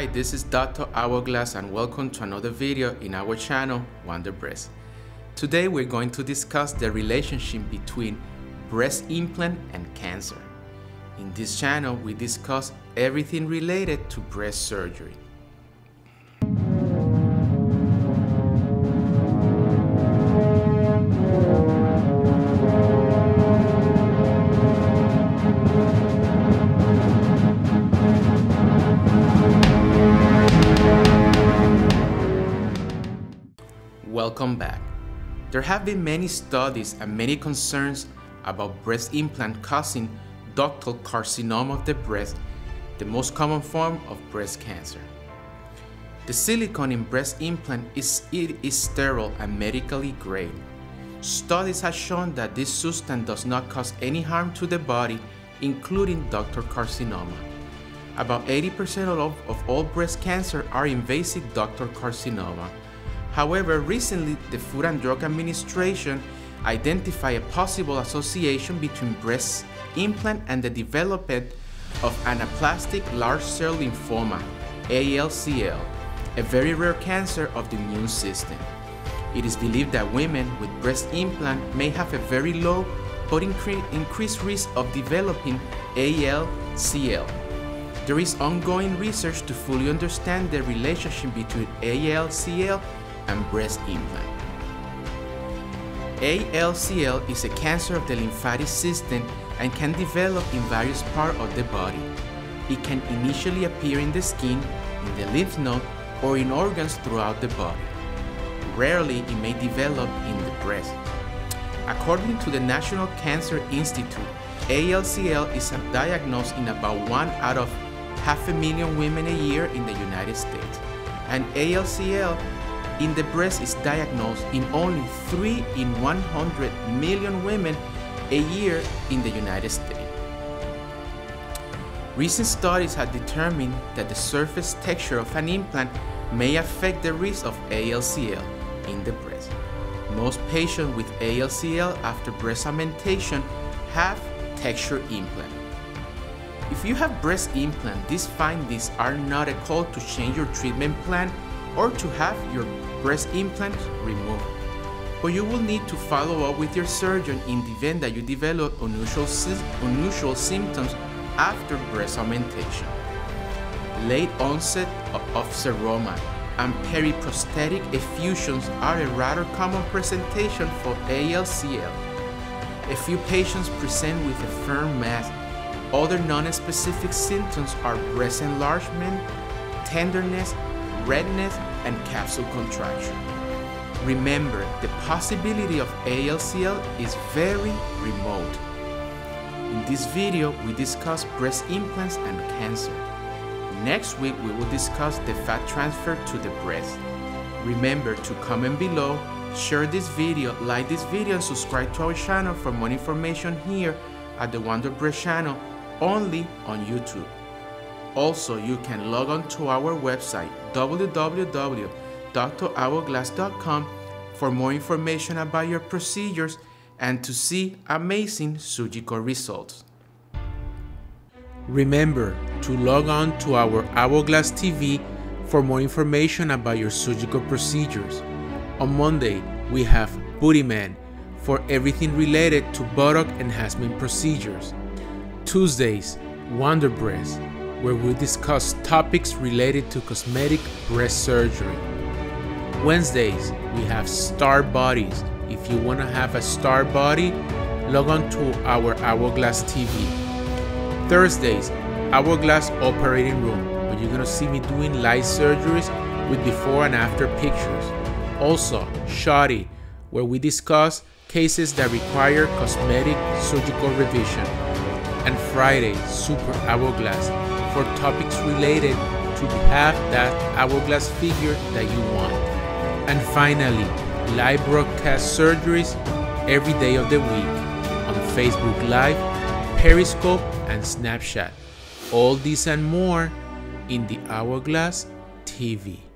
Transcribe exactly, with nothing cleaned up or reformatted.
Hi, this is Doctor Hourglass and welcome to another video in our channel, Wonder Breast. Today we're going to discuss the relationship between breast implant and cancer. In this channel, we discuss everything related to breast surgery. Welcome back. There have been many studies and many concerns about breast implant causing ductal carcinoma of the breast, the most common form of breast cancer. The silicone in breast implant is, it is sterile and medically grade. Studies have shown that this substance does not cause any harm to the body, including ductal carcinoma. About eighty percent of, of all breast cancer are invasive ductal carcinoma. However, recently, the Food and Drug Administration identified a possible association between breast implant and the development of anaplastic large cell lymphoma, A L C L, a very rare cancer of the immune system. It is believed that women with breast implant may have a very low but incre- increased risk of developing A L C L. There is ongoing research to fully understand the relationship between A L C L and breast implant. A L C L is a cancer of the lymphatic system and can develop in various parts of the body. It can initially appear in the skin, in the lymph node, or in organs throughout the body. Rarely, it may develop in the breast. According to the National Cancer Institute, A L C L is diagnosed in about one out of half a million women a year in the United States, and A L C L in the breast is diagnosed in only three in one hundred million women a year in the United States. Recent studies have determined that the surface texture of an implant may affect the risk of A L C L in the breast. Most patients with A L C L after breast augmentation have texture implant. If you have breast implant, these findings are not a call to change your treatment plan or to have your breast implant removed, but you will need to follow up with your surgeon in the event that you develop unusual, unusual symptoms after breast augmentation. Late onset of, of seroma and periprosthetic effusions are a rather common presentation for A L C L. A few patients present with a firm mass. Other non-specific symptoms are breast enlargement, tenderness, redness, and capsule contraction. Remember, the possibility of A L C L is very remote. In this video, we discuss breast implants and cancer. Next week, we will discuss the fat transfer to the breast. Remember to comment below, share this video, like this video, and subscribe to our channel for more information here at the Wonder Breast channel, only on YouTube. Also, you can log on to our website, w w w dot dr hourglass dot com, for more information about your procedures and to see amazing surgical results. Remember to log on to our Hourglass T V for more information about your surgical procedures. On Monday, we have Bootyman for everything related to buttock enhancement procedures. Tuesdays, Wonder Breast, where we discuss topics related to cosmetic breast surgery. Wednesdays, we have Star Bodies. If you want to have a star body, log on to our Hourglass T V. Thursdays, Hourglass Operating Room, where you're going to see me doing light surgeries with before and after pictures. Also, Shoddy, where we discuss cases that require cosmetic surgical revision. And Friday, Super Hourglass, for topics related to have that hourglass figure that you want. And finally, live broadcast surgeries every day of the week on Facebook Live, Periscope, and Snapchat. All this and more in the Hourglass T V.